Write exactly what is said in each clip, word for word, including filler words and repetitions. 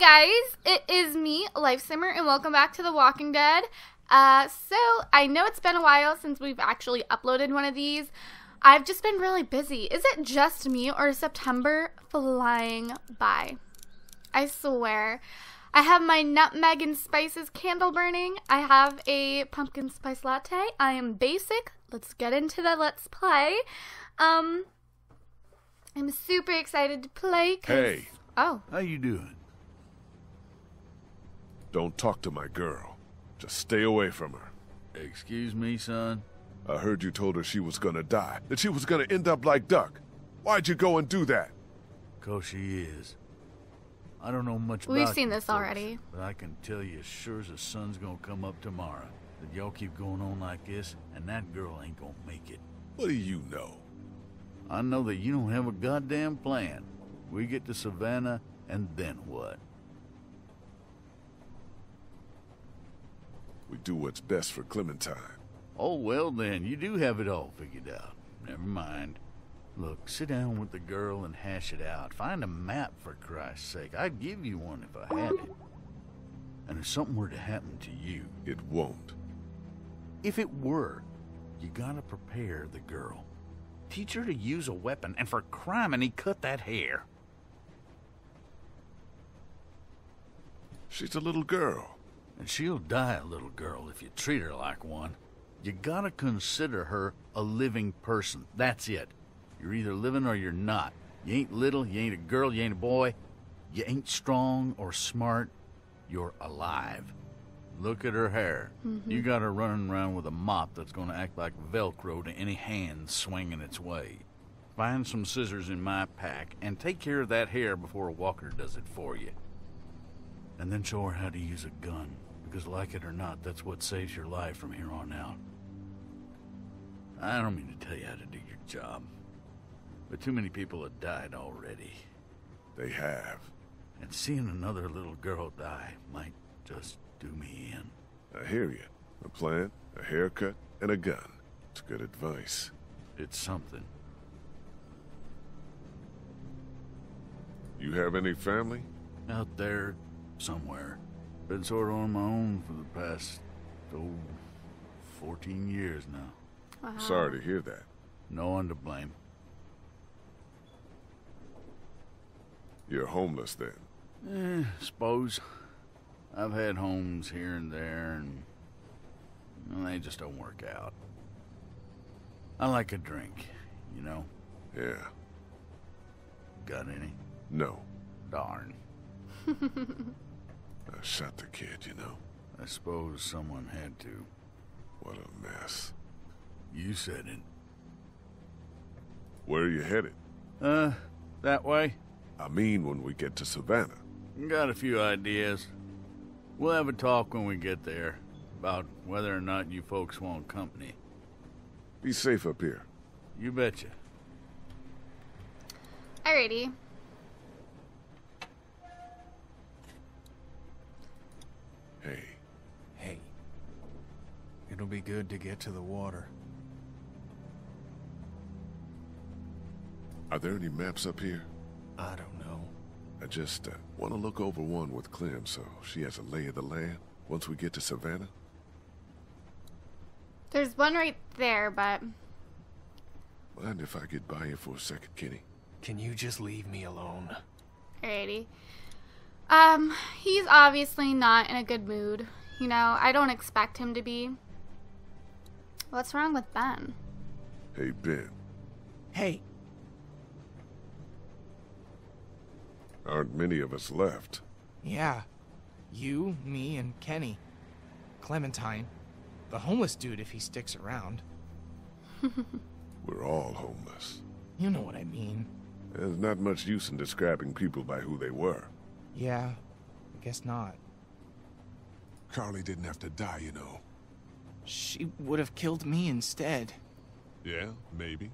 guys, it is me, Life Simmer, and welcome back to The Walking Dead. Uh, so, I know it's been a while since we've actually uploaded one of these. I've just been really busy. Is it just me, or is September flying by? I swear. I have my nutmeg and spices candle burning. I have a pumpkin spice latte. I am basic. Let's get into the let's play. Um, I'm super excited to play. Hey. Oh. How you doing? Don't talk to my girl. Just stay away from her. Excuse me, son? I heard you told her she was gonna die, that she was gonna end up like Duck. Why'd you go and do that? 'Cause she is. I don't know much about it. We've seen this already. But I can tell you as sure as the sun's gonna come up tomorrow that y'all keep going on like this, and that girl ain't gonna make it. What do you know? I know that you don't have a goddamn plan. We get to Savannah, and then what? We do what's best for Clementine. Oh, well then, you do have it all figured out. Never mind. Look, sit down with the girl and hash it out. Find a map, for Christ's sake. I'd give you one if I had it. And if something were to happen to you... It won't. If it were, you gotta prepare the girl. Teach her to use a weapon, and for criminy, cut that hair. She's a little girl. And she'll die a little girl if you treat her like one. You gotta consider her a living person. That's it. You're either living or you're not. You ain't little, you ain't a girl, you ain't a boy. You ain't strong or smart. You're alive. Look at her hair. Mm-hmm. You got her running around with a mop that's gonna act like Velcro to any hand swinging its way. Find some scissors in my pack and take care of that hair before a walker does it for you. And then show her how to use a gun. Because like it or not, that's what saves your life from here on out. I don't mean to tell you how to do your job, but too many people have died already. They have. And seeing another little girl die might just do me in. I hear you. A plan, a haircut, and a gun. It's good advice. It's something. You have any family? Out there, somewhere. Been sort of on my own for the past, oh, fourteen years now. Wow. Sorry to hear that. No one to blame. You're homeless then? Eh, suppose. I've had homes here and there, and well, they just don't work out. I like a drink, you know? Yeah. Got any? No. Darn. I shot the kid, you know. I suppose someone had to. What a mess. You said it. Where are you headed? Uh, that way. I mean when we get to Savannah. Got a few ideas. We'll have a talk when we get there about whether or not you folks want company. Be safe up here. You betcha. Alrighty. Hey. Hey. It'll be good to get to the water. Are there any maps up here? I don't know. I just uh, want to look over one with Clem so she has a lay of the land once we get to Savannah. There's one right there, but... Mind if I get by you for a second, Kenny? Can you just leave me alone? Alrighty. Um, he's obviously not in a good mood. You know, I don't expect him to be. What's wrong with Ben? Hey, Ben. Hey. Aren't many of us left. Yeah. You, me, and Kenny. Clementine. The homeless dude if he sticks around. We're all homeless. You know what I mean. There's not much use in describing people by who they were. Yeah, I guess not. Carly didn't have to die, you know. She would have killed me instead. Yeah, maybe.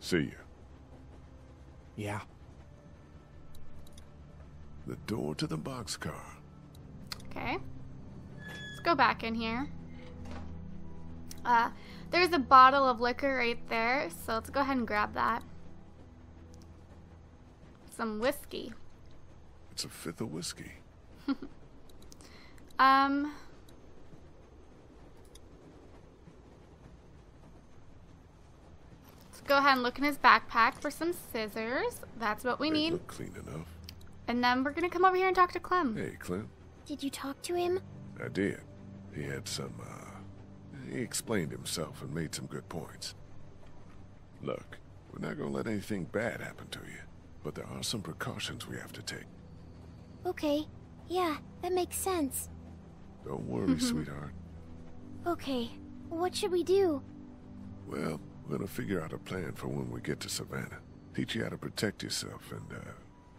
See ya. Yeah. The door to the boxcar. Okay. Let's go back in here. Uh, there's a bottle of liquor right there, so let's go ahead and grab that. Some whiskey. It's a fifth of whiskey. um... Let's go ahead and look in his backpack for some scissors. That's what we they need. Look clean enough. And then we're gonna come over here and talk to Clem. Hey, Clem. Did you talk to him? I did. He had some, uh... He explained himself and made some good points. Look, we're not gonna let anything bad happen to you. But there are some precautions we have to take. Okay. Yeah, that makes sense. Don't worry, mm-hmm. sweetheart. Okay. What should we do? Well, we're gonna figure out a plan for when we get to Savannah. Teach you how to protect yourself and, uh,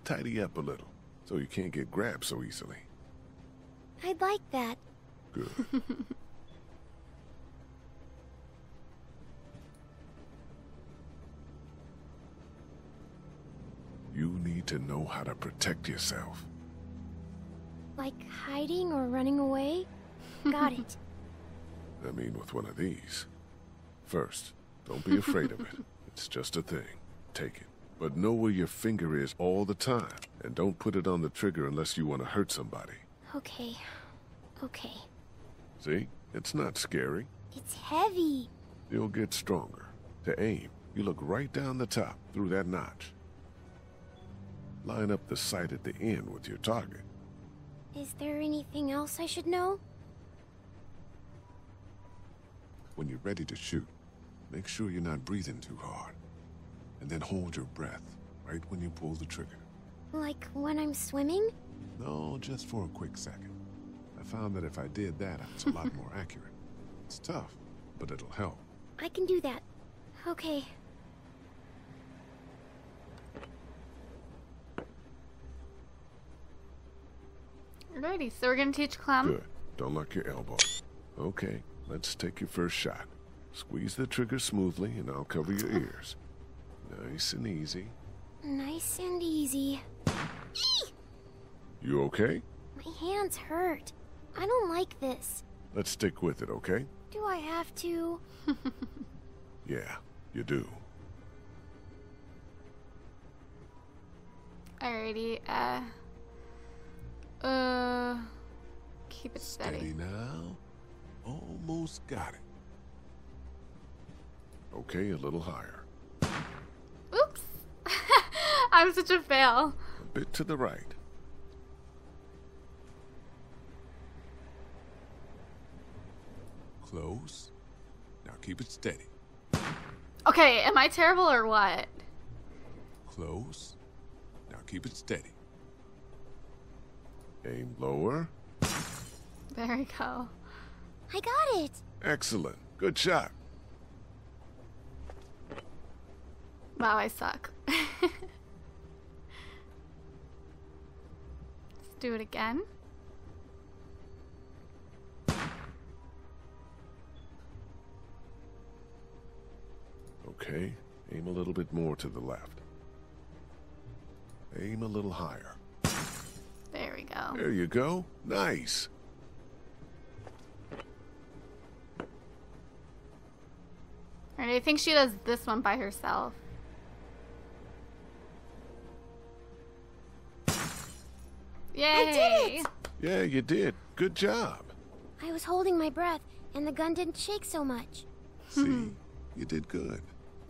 tidy up a little. So you can't get grabbed so easily. I'd like that. Good. You need to know how to protect yourself. Like hiding or running away? Got it. I mean with one of these. First, don't be afraid of it. It's just a thing. Take it. But know where your finger is all the time. And don't put it on the trigger unless you want to hurt somebody. Okay. Okay. See? It's not scary. It's heavy. You'll get stronger. To aim, you look right down the top through that notch. Line up the sight at the end with your target. Is there anything else I should know? When you're ready to shoot, make sure you're not breathing too hard. And then hold your breath right when you pull the trigger. Like when I'm swimming? No, just for a quick second. I found that if I did that, it's a lot more accurate. It's tough, but it'll help. I can do that. Okay. Alrighty, so we're gonna teach Clem. Good. Don't lock your elbow. Okay, let's take your first shot. Squeeze the trigger smoothly and I'll cover your ears. Nice and easy. Nice and easy. Eee! You okay? My hands hurt. I don't like this. Let's stick with it, okay? Do I have to? Yeah, you do. Alrighty, uh... Uh, keep it steady. Steady now. Almost got it. Okay, a little higher. Oops. I'm such a fail. A bit to the right. Close. Now keep it steady. Okay, am I terrible or what? Close. Now keep it steady. Aim lower. There we go. I got it. Excellent. Good shot. Wow, I suck. Let's do it again. Okay. Aim a little bit more to the left. Aim a little higher. There we go. There you go. Nice. Alright, I think she does this one by herself. Yay! I did it! Yeah, you did. Good job. I was holding my breath, and the gun didn't shake so much. See? You did good.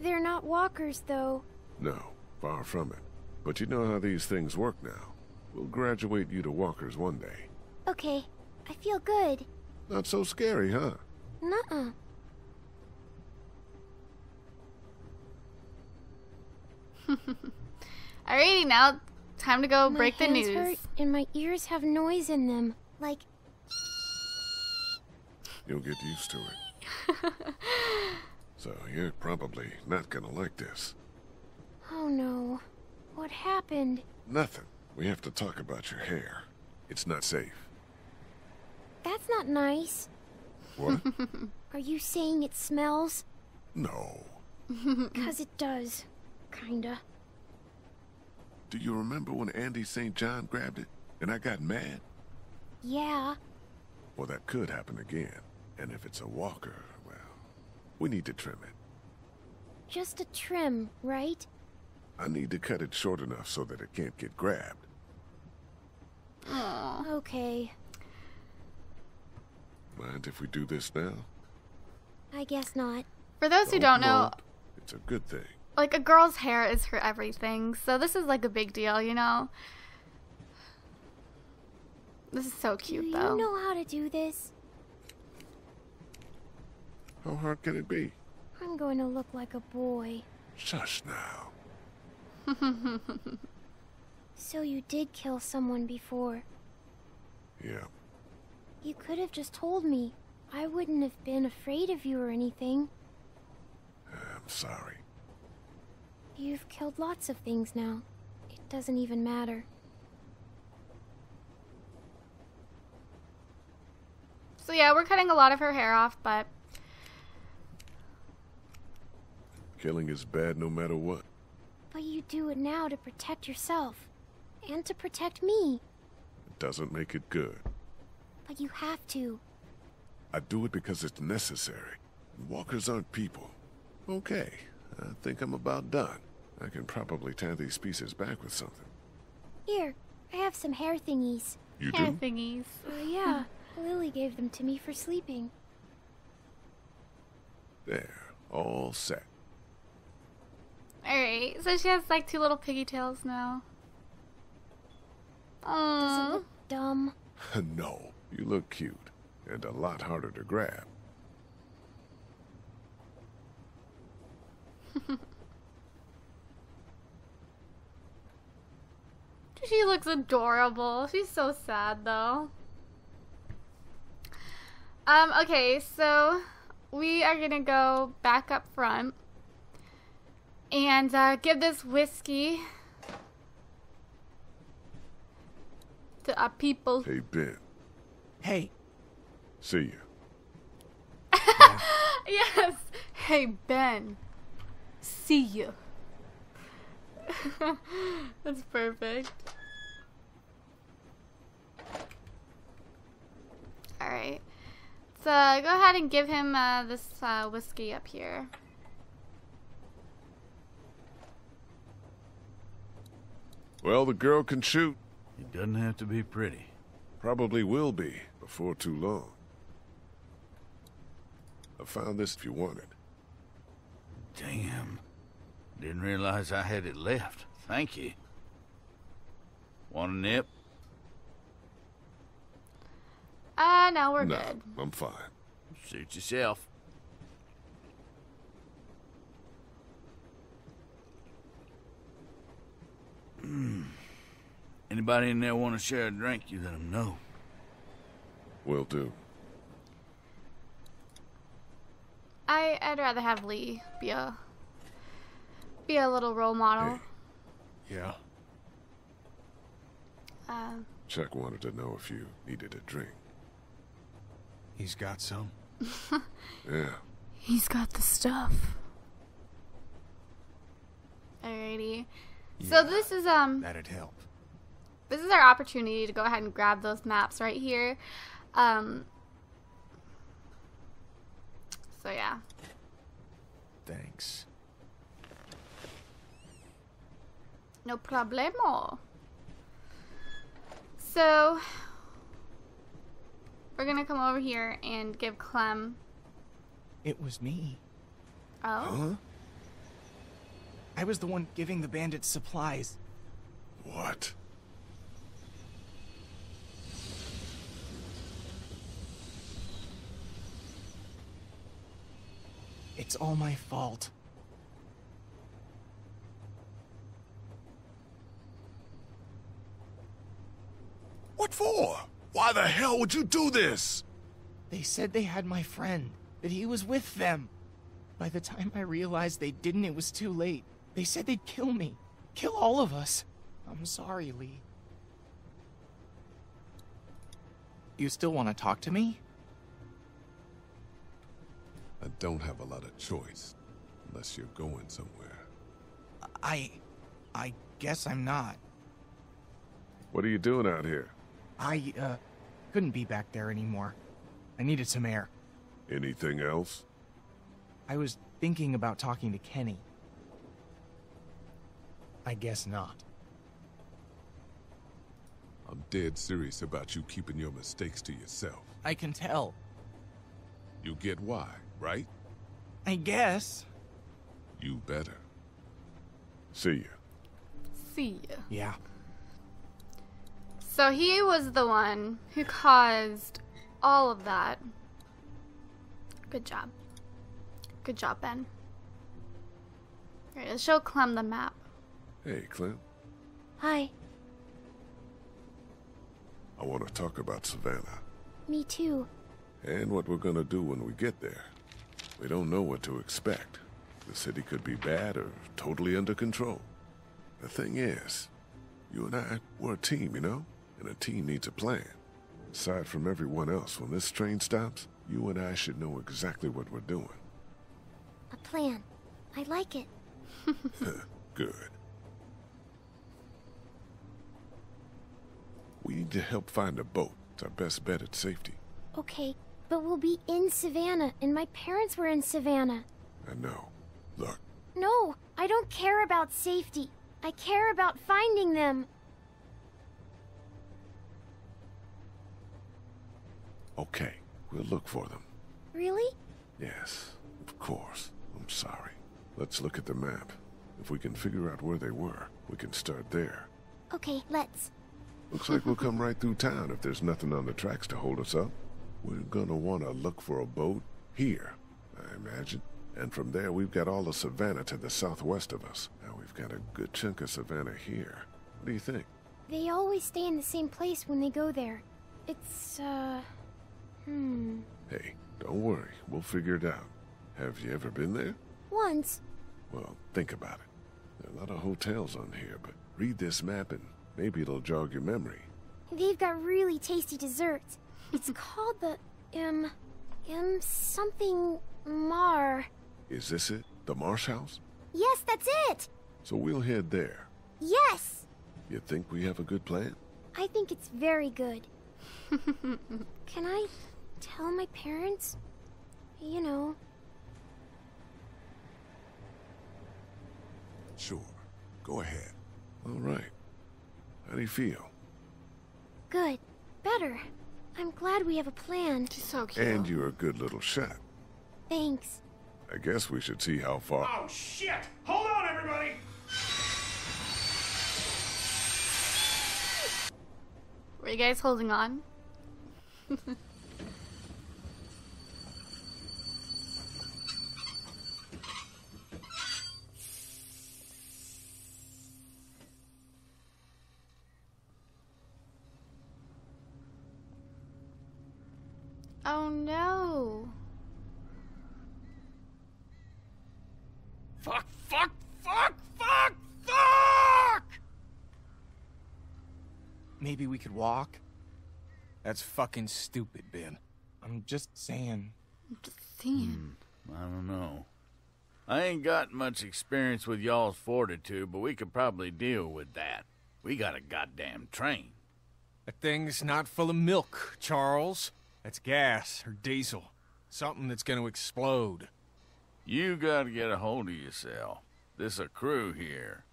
They're not walkers, though. No, far from it. But you know how these things work now. We'll graduate you to walkers one day. Okay. I feel good. Not so scary, huh? Nuh-uh. Alrighty, now time to go break the news. My hands hurt and my ears have noise in them. Like... You'll get used to it. So you're probably not gonna like this. Oh no. What happened? Nothing. We have to talk about your hair. It's not safe. That's not nice. What? Are you saying it smells? No. Because it does. Kinda. Do you remember when Andy Saint John grabbed it and I got mad? Yeah. Well, that could happen again. And if it's a walker, well, we need to trim it. Just a trim, right? I need to cut it short enough so that it can't get grabbed. Okay. Mind if we do this now? I guess not. For those who don't know, it's a good thing. Like, a girl's hair is her everything, so this is like a big deal, you know? This is so cute, though. Do you know how to do this? How hard can it be? I'm going to look like a boy. Shush now. So you did kill someone before? Yeah. You could have just told me. I wouldn't have been afraid of you or anything. I'm sorry. You've killed lots of things now. It doesn't even matter. So yeah, we're cutting a lot of her hair off, but... Killing is bad no matter what. But you do it now to protect yourself. And to protect me. It doesn't make it good. But you have to. I do it because it's necessary. Walkers aren't people. Okay, I think I'm about done. I can probably tie these pieces back with something. Here, I have some hair thingies. You hair do? thingies. Uh, yeah, Lily gave them to me for sleeping. There, all set. Alright, so she has like two little pigtails now. Aww. Doesn't look dumb. No, you look cute. And a lot harder to grab. She looks adorable. She's so sad, though. Um, okay, so we are gonna go back up front and uh, give this whiskey to our people. Hey, Ben. Hey. See you. Yeah. Yes. Hey, Ben. See you. That's perfect. All right. So uh, go ahead and give him uh, this uh, whiskey up here. Well, the girl can shoot. It doesn't have to be pretty. Probably will be before too long. I found this if you want it. Damn. Didn't realize I had it left. Thank you. Want a nip? Uh, no, we're no, good. I'm fine. Suit yourself. Anybody in there want to share a drink, you let them know. Will do. I, I'd rather have Lee be a, be a little role model. Hey. Yeah. Um, Chuck wanted to know if you needed a drink. He's got some. Yeah. He's got the stuff. Alrighty. Yeah, so this is um. That'd help. This is our opportunity to go ahead and grab those maps right here. Um. So yeah. Thanks. No problemo. So we're gonna come over here and give Clem. It was me. Oh. Huh? I was the one giving the bandits supplies. What? It's all my fault. What for? Why the hell would you do this? They said they had my friend, that he was with them. By the time I realized they didn't, it was too late. They said they'd kill me, kill all of us. I'm sorry, Lee. You still want to talk to me? I don't have a lot of choice, unless you're going somewhere. I... I guess I'm not. What are you doing out here? I, uh, couldn't be back there anymore. I needed some air. Anything else? I was thinking about talking to Kenny. I guess not. I'm dead serious about you keeping your mistakes to yourself. I can tell. You get why, right? I guess. You better. See ya. See ya. Yeah. So he was the one who caused all of that. Good job. Good job, Ben. Alright, let's show Clem the map. Hey, Clem. Hi. I want to talk about Savannah. Me too. And what we're gonna do when we get there. We don't know what to expect. The city could be bad or totally under control. The thing is, you and I, we're a team, you know? And a team needs a plan. Aside from everyone else, when this train stops, you and I should know exactly what we're doing. A plan. I like it. Good. We need to help find a boat. It's our best bet at safety. Okay, but we'll be in Savannah, and my parents were in Savannah. I know. Look. No, I don't care about safety. I care about finding them. Okay, we'll look for them. Really? Yes, of course. I'm sorry. Let's look at the map. If we can figure out where they were, we can start there. Okay, let's. Looks like we'll come right through town if there's nothing on the tracks to hold us up. We're gonna want to look for a boat here, I imagine. And from there, we've got all of Savannah to the southwest of us. Now we've got a good chunk of Savannah here. What do you think? They always stay in the same place when they go there. It's, uh... Hmm... Hey, don't worry. We'll figure it out. Have you ever been there? Once. Well, think about it. There are a lot of hotels on here, but read this map and maybe it'll jog your memory. They've got really tasty desserts. It's called the... M... M... something... Mar... Is this it? The Marsh House? Yes, that's it! So we'll head there. Yes! You think we have a good plan? I think it's very good. Can I tell my parents? You know. Sure. Go ahead. All right. How do you feel? Good. Better. I'm glad we have a plan. She's so cute. And you're a good little shot. Thanks. I guess we should see how far... Oh, shit! Hold on, everybody! Were you guys holding on? Oh, no! Fuck, fuck, fuck, fuck, fuck! Maybe we could walk? That's fucking stupid, Ben. I'm just saying. I'm just saying. Hmm, I don't know. I ain't got much experience with y'all's fortitude, but we could probably deal with that. We got a goddamn train. That thing's not full of milk, Charles. That's gas or diesel. Something that's gonna explode. You gotta get a hold of yourself. This a crew here.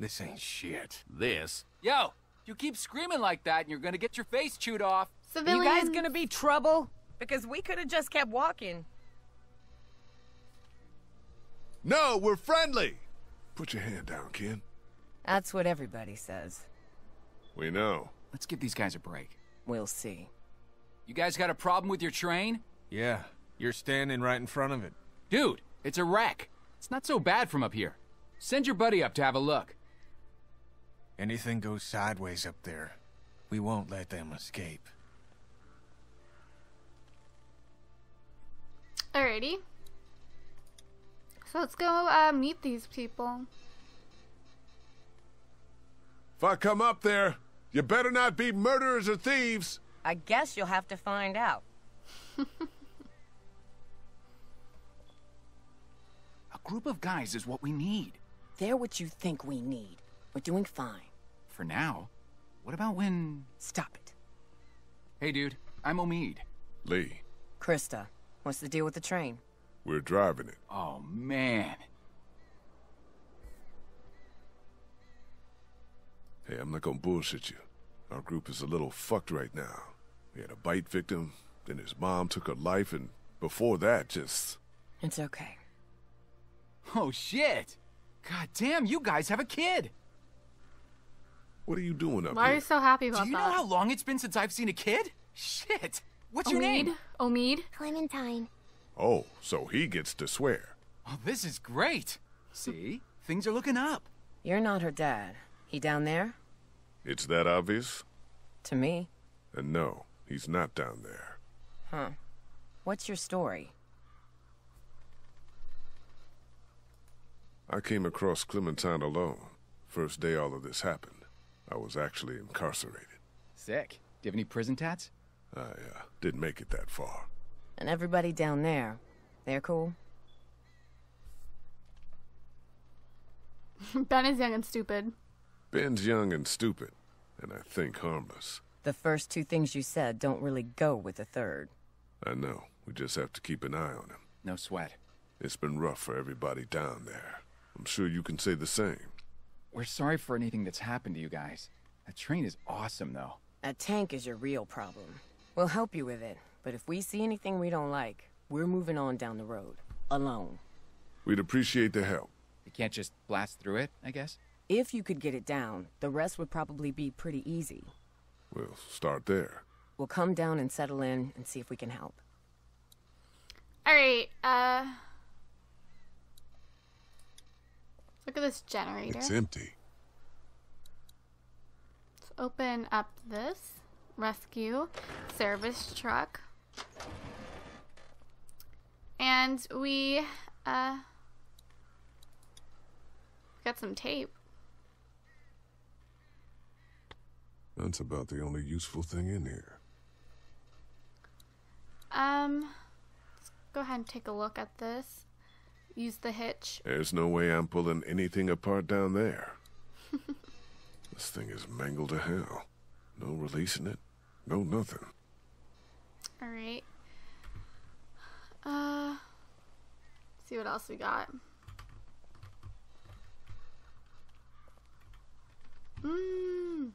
This ain't shit. This. Yo, you keep screaming like that and you're gonna get your face chewed off. Civilians. You guys gonna be trouble? Because we could have just kept walking. No, we're friendly. Put your hand down, kid. That's what everybody says. We know. Let's give these guys a break. We'll see. You guys got a problem with your train? Yeah. You're standing right in front of it. Dude, it's a wreck. It's not so bad from up here. Send your buddy up to have a look. Anything goes sideways up there, we won't let them escape. Alrighty. So let's go uh, meet these people. If I come up there, you better not be murderers or thieves. I guess you'll have to find out. Group of guys is what we need. They're what you think we need. We're doing fine. For now. What about when... Stop it. Hey, dude. I'm Omid. Lee. Christa. What's the deal with the train? We're driving it. Oh, man. Hey, I'm not gonna bullshit you. Our group is a little fucked right now. We had a bite victim, then his mom took her life, and before that, just... It's okay. Oh, shit! God damn, you guys have a kid! What are you doing up Why here? Why are you so happy about that? Do you that? know how long it's been since I've seen a kid? Shit! What's Omid? your name? Omid? Clementine. Oh, so he gets to swear. Well, this is great! See? Things are looking up. You're not her dad. He down there? It's that obvious? To me. And no, he's not down there. Huh. What's your story? I came across Clementine alone. First day all of this happened. I was actually incarcerated. Sick. Do you have any prison tats? I, uh, didn't make it that far. And everybody down there, they're cool? Ben is young and stupid. Ben's young and stupid, and I think harmless. The first two things you said don't really go with the third. I know. We just have to keep an eye on him. No sweat. It's been rough for everybody down there. I'm sure you can say the same. We're sorry for anything that's happened to you guys. That train is awesome, though. A tank is your real problem. We'll help you with it, but if we see anything we don't like, we're moving on down the road. Alone. We'd appreciate the help. You can't just blast through it, I guess? If you could get it down, the rest would probably be pretty easy. We'll start there. We'll come down and settle in and see if we can help. Alright, uh... look at this generator. It's empty. Let's open up this. Rescue. Service truck. And we, uh... got some tape. That's about the only useful thing in here. Um, let's go ahead and take a look at this. Use the hitch. There's no way I'm pulling anything apart down there. This thing is mangled to hell. No releasing it. No nothing. All right. Uh, see what else we got. Mmm.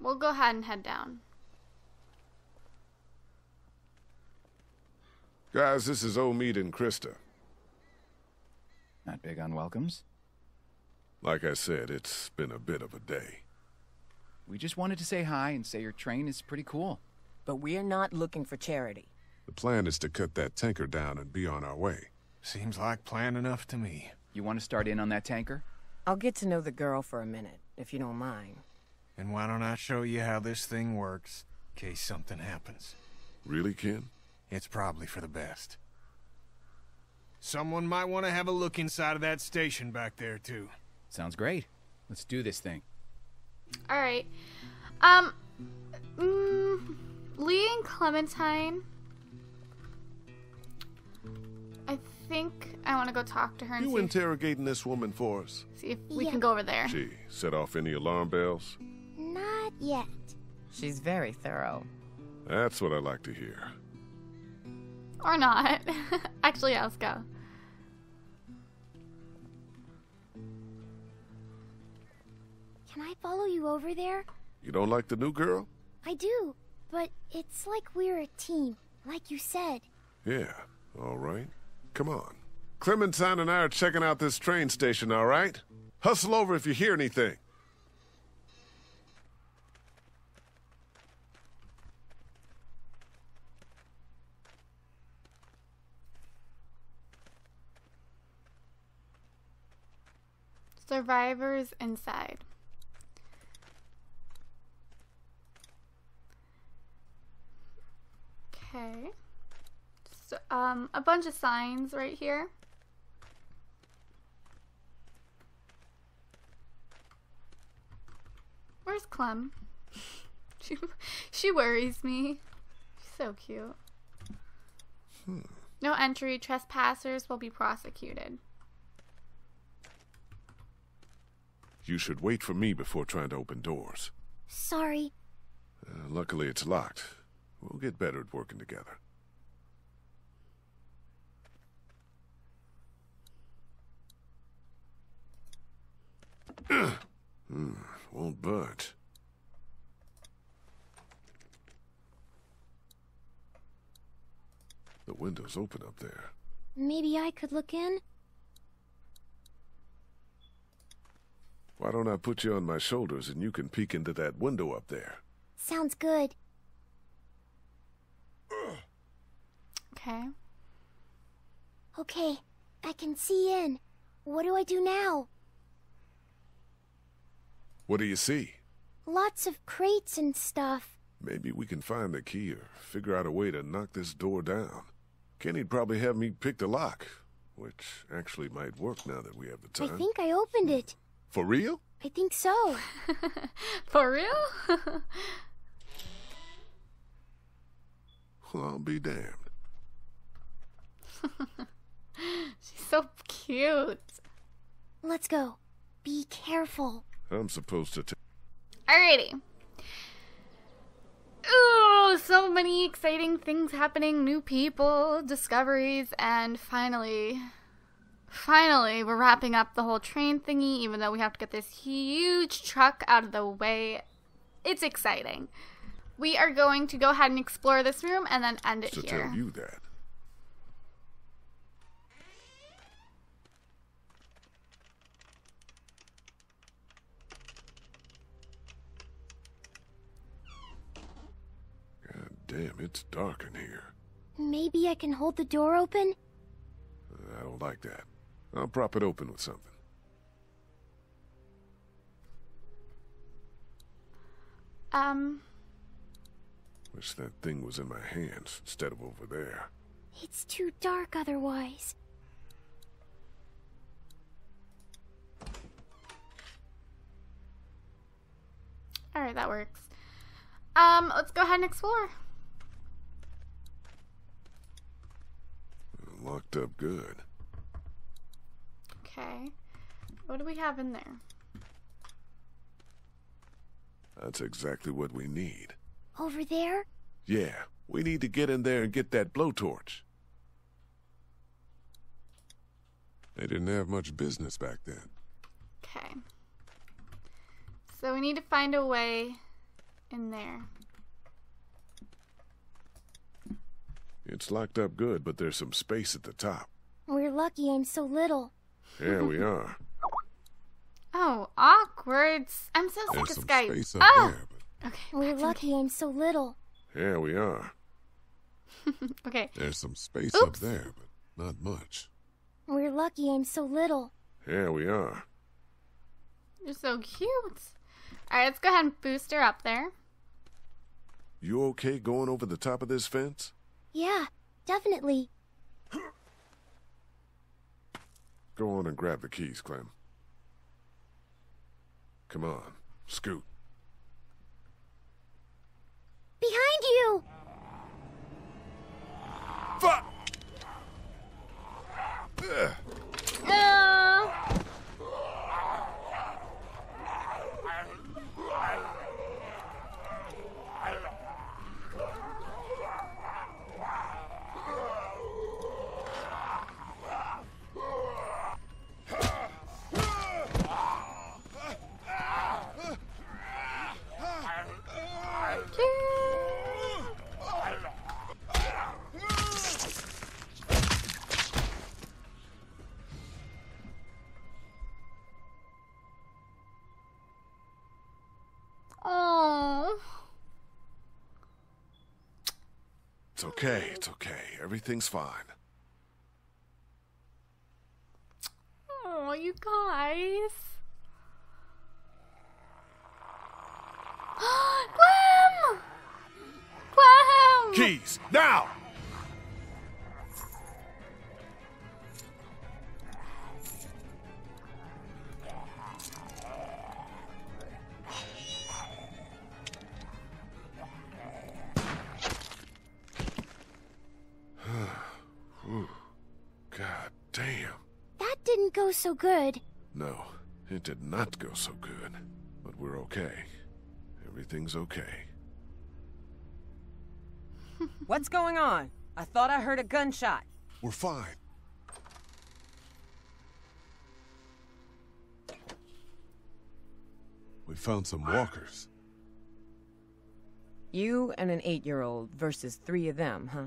We'll go ahead and head down. Guys, this is Omid and Christa. Not big on welcomes? Like I said, it's been a bit of a day. We just wanted to say hi and say your train is pretty cool. But we're not looking for charity. The plan is to cut that tanker down and be on our way. Seems like plan enough to me. You want to start in on that tanker? I'll get to know the girl for a minute, if you don't mind. And why don't I show you how this thing works, in case something happens? Really, Ken? It's probably for the best. Someone might want to have a look inside of that station back there, too. Sounds great. Let's do this thing. Alright. Um, mm, Lee and Clementine... I think I want to go talk to her and you see interrogating if... this woman for us. See if we yeah. can go over there. She set off any alarm bells? Not yet. She's very thorough. That's what I like to hear. Or not. Actually, yeah, let's go. Can I follow you over there? You don't like the new girl? I do, but it's like we're a team, like you said. Yeah, all right. Come on. Clementine and I are checking out this train station, all right? Hustle over if you hear anything. Survivors inside. Okay. Um, a bunch of signs right here. Where's Clem? she, she worries me. She's so cute. Hmm. No entry. Trespassers will be prosecuted. You should wait for me before trying to open doors. Sorry. Uh, luckily it's locked. We'll get better at working together. Hmm, won't budge. The window's open up there. Maybe I could look in? Why don't I put you on my shoulders and you can peek into that window up there? Sounds good. Okay. Okay, I can see in. What do I do now? What do you see? Lots of crates and stuff. Maybe we can find the key or figure out a way to knock this door down. Kenny'd probably have me pick the lock, which actually might work now that we have the time. I think I opened it. For real? I think so. For real? Well, I'll be damned. She's so cute. Let's go. Be careful. I'm supposed to t- Alrighty. Ooh, so many exciting things happening, new people, discoveries, and finally, finally, we're wrapping up the whole train thingy, even though we have to get this huge truck out of the way. It's exciting. We are going to go ahead and explore this room and then end it here. To tell you that. Damn, it's dark in here. Maybe I can hold the door open? I don't like that. I'll prop it open with something. Um... Wish that thing was in my hands instead of over there. It's too dark otherwise. Alright, that works. Um, let's go ahead and explore. Locked up good. Okay. What do we have in there? That's exactly what we need. Over there? Yeah. We need to get in there and get that blowtorch. They didn't have much business back then. Okay. So we need to find a way in there. It's locked up good, but there's some space at the top. We're lucky I'm so little. Yeah, we are. Oh, awkward. I'm so sick of Skype. Oh! There, but... Okay, we're lucky okay. I'm so little. Yeah, we are. Okay. There's some space Oops. up there, but not much. We're lucky I'm so little. Yeah, we are. You're so cute. Alright, let's go ahead and boost her up there. You okay going over the top of this fence? Yeah, definitely. Go on and grab the keys, Clem. Come on, scoot. Behind you! Fuck! No! It's okay, it's okay. Everything's fine. Oh, you guys. Clem! Clem! Keys, now! So good. No, it did not go so good, but we're okay. Everything's okay. What's going on? I thought I heard a gunshot. We're fine. We found some walkers. You and an eight-year-old versus three of them, huh?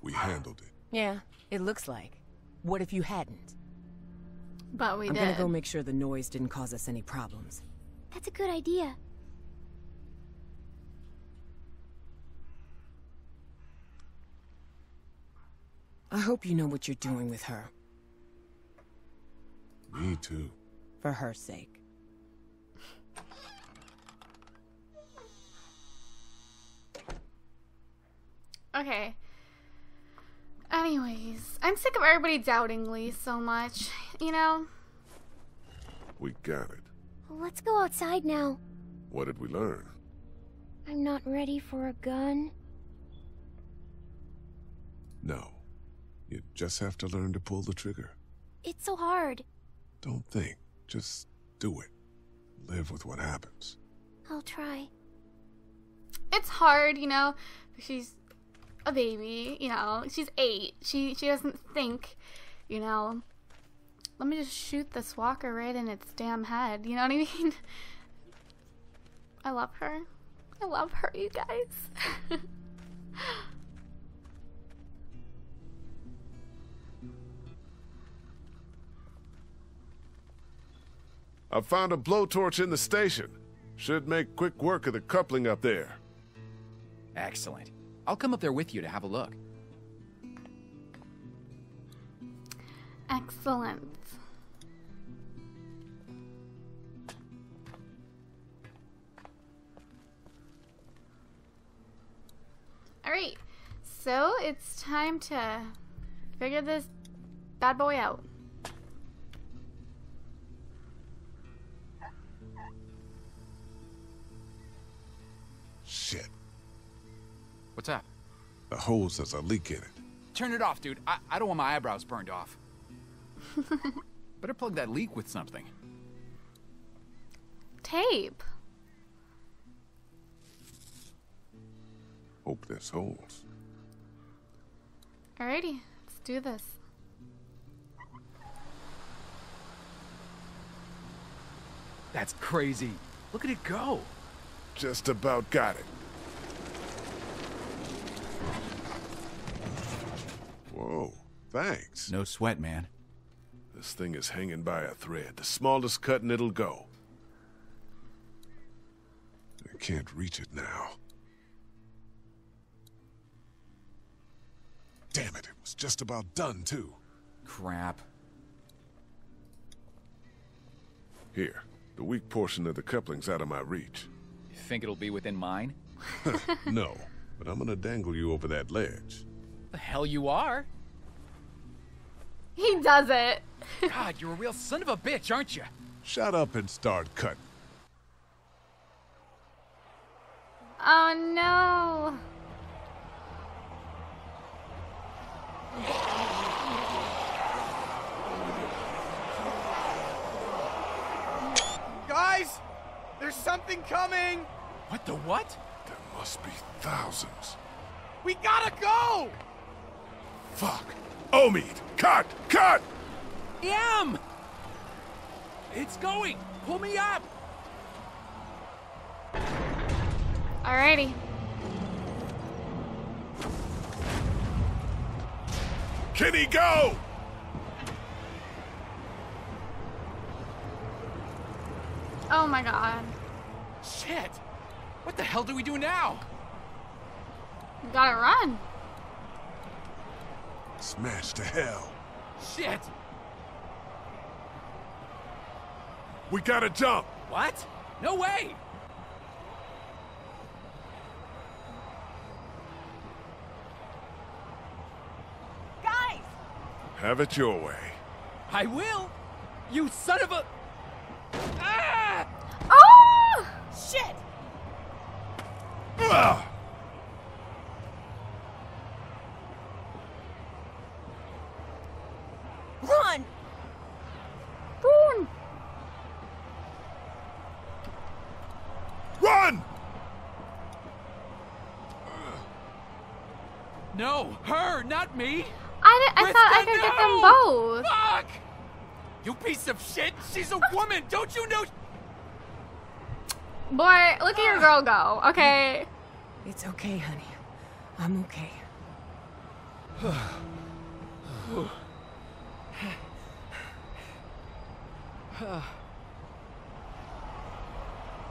We handled it. Yeah, it looks like. What if you hadn't? But we did. I'm gonna go make sure the noise didn't cause us any problems. That's a good idea. I hope you know what you're doing with her. Me too. For her sake. Okay. Anyways, I'm sick of everybody doubting Lee so much, you know? We got it. Well, let's go outside now. What did we learn? I'm not ready for a gun. No. You just have to learn to pull the trigger. It's so hard. Don't think. Just do it. Live with what happens. I'll try. It's hard, you know. She's a baby, you know. She's eight. She she doesn't think, you know. Let me just shoot this walker right in its damn head. You know what I mean? I love her. I love her, you guys. I found a blowtorch in the station. Should make quick work of the coupling up there. Excellent. I'll come up there with you to have a look. Excellent. All right. So it's time to figure this bad boy out. Shit. What's up? The hose has a leak in it. Turn it off, dude. I, I don't want my eyebrows burned off. Better plug that leak with something. Tape. Hope this holds. Alrighty, let's do this. That's crazy. Look at it go. Just about got it. Whoa, thanks. No sweat, man. This thing is hanging by a thread. The smallest cut and it'll go. I can't reach it now. Damn it, it was just about done, too. Crap. Here, the weak portion of the coupling's out of my reach. You think it'll be within mine? No, but I'm gonna dangle you over that ledge. The hell you are. He does it. God, you're a real son of a bitch, aren't you? Shut up and start cutting. Oh no. Guys, there's something coming. What the what? There must be thousands. We gotta go! Fuck. Omid! Cut! Cut! Yam! It's going! Pull me up! Alrighty. Kenny, go! Oh my god. Shit! What the hell do we do now? We gotta run. Smash to hell. Shit! We gotta jump! What? No way! Guys! Have it your way. I will! You son of a... Ah! Oh! Shit! Ugh! No, her, not me. I I, I thought I could no! get them both. Fuck! You piece of shit! She's a woman! Don't you know? Boy, look at your girl go, okay? It's okay, honey. I'm okay.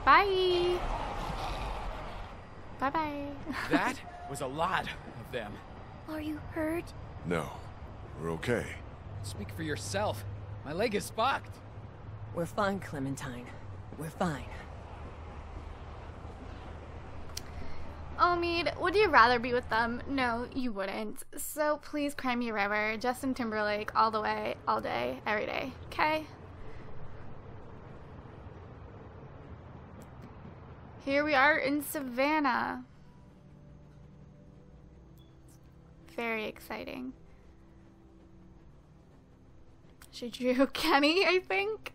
Bye. Bye-bye. That was a lot of them. Are you hurt? No. We're okay. Speak for yourself. My leg is fucked. We're fine, Clementine. We're fine. Omid, would you rather be with them? No, you wouldn't. So please cry me a river. Justin Timberlake all the way, all day, every day. Okay? Here we are in Savannah. Very exciting. She drew Kenny, I think.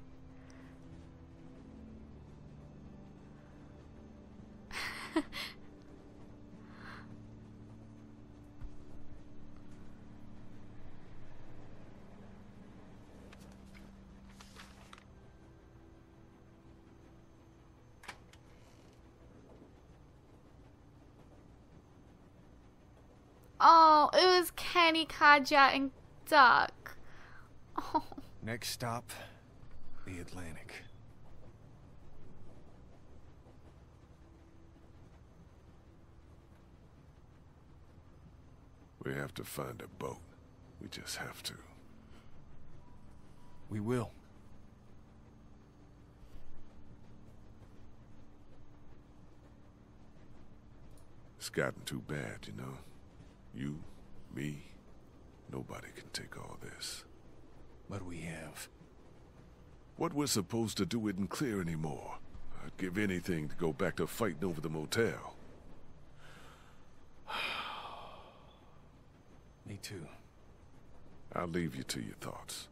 Oh, it was Kenny, Katjaa, and Duck. Oh. Next stop, the Atlantic. We have to find a boat. We just have to. We will. It's gotten too bad, you know. You, me, nobody can take all this. But we have. What we're supposed to do isn't clear anymore. I'd give anything to go back to fighting over the motel. Me too. I'll leave you to your thoughts.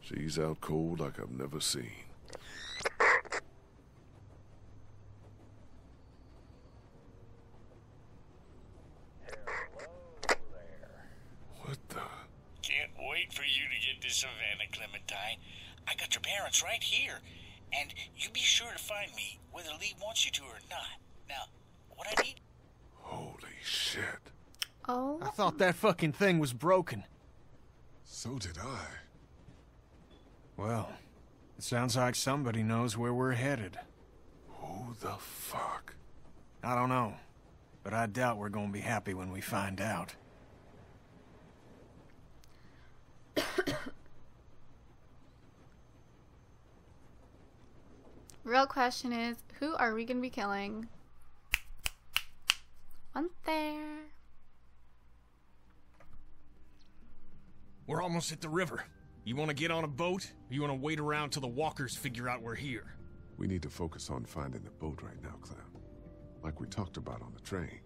She's out cold like I've never seen. Savannah, Clementine. I got your parents right here, and you be sure to find me whether Lee wants you to or not. Now, what I need... Holy shit. Oh. I thought that fucking thing was broken. So did I. Well, it sounds like somebody knows where we're headed. Who the fuck? I don't know, but I doubt we're gonna be happy when we find out. Real question is, who are we gonna be killing? One there. We're almost at the river. You wanna get on a boat, or you wanna wait around till the walkers figure out we're here? We need to focus on finding the boat right now, Clem. Like we talked about on the train.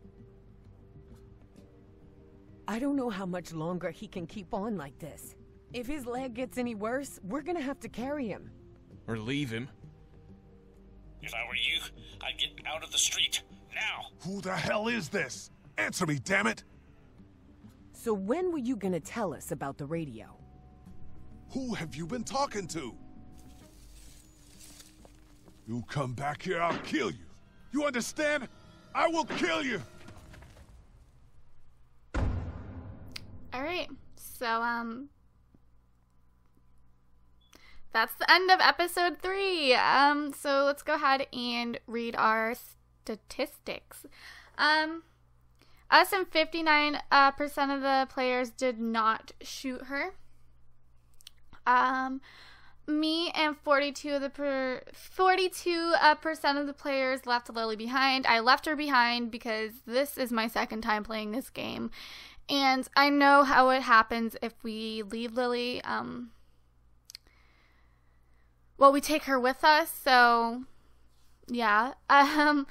I don't know how much longer he can keep on like this. If his leg gets any worse, we're gonna have to carry him. Or leave him. If I were you, I'd get out of the street, now! Who the hell is this? Answer me, damn it! So when were you gonna tell us about the radio? Who have you been talking to? You come back here, I'll kill you! You understand? I will kill you! Alright, so, um... that's the end of episode three. Um, so let's go ahead and read our statistics. Um, us and fifty-nine percent uh, percent of the players did not shoot her. Um, me and forty-two of the per, forty-two uh, percent of the players left Lily behind. I left her behind because this is my second time playing this game, and I know how it happens if we leave Lily. Um. Well, we take her with us, so yeah. Um,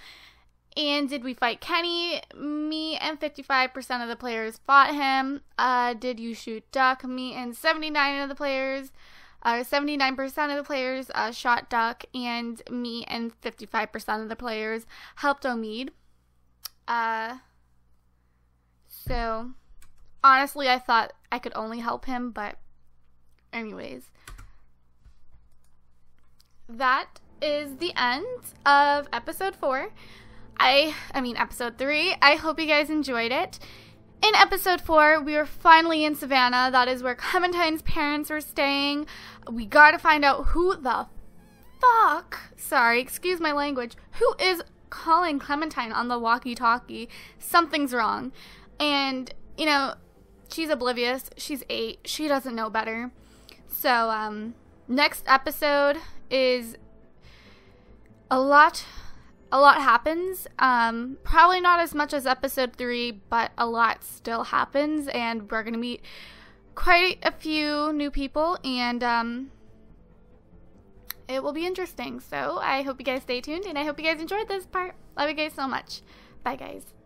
and did we fight Kenny? Me and fifty-five percent of the players fought him. Uh, did you shoot Duck? Me and seventy-nine of the players, uh, seventy-nine percent of the players uh, shot Duck, and me and fifty-five percent of the players helped Omid. Uh, So, honestly, I thought I could only help him, but anyways. That is the end of episode four. I, I mean, episode three. I hope you guys enjoyed it. In episode four, we were finally in Savannah. That is where Clementine's parents were staying. We gotta find out who the fuck, sorry, excuse my language, who is calling Clementine on the walkie-talkie. Something's wrong. And, you know, she's oblivious. She's eight. She doesn't know better. So, um, next episode is a lot... A lot happens, um, probably not as much as episode three, but a lot still happens, and we're going to meet quite a few new people, and um, it will be interesting. So I hope you guys stay tuned, and I hope you guys enjoyed this part. Love you guys so much. Bye, guys.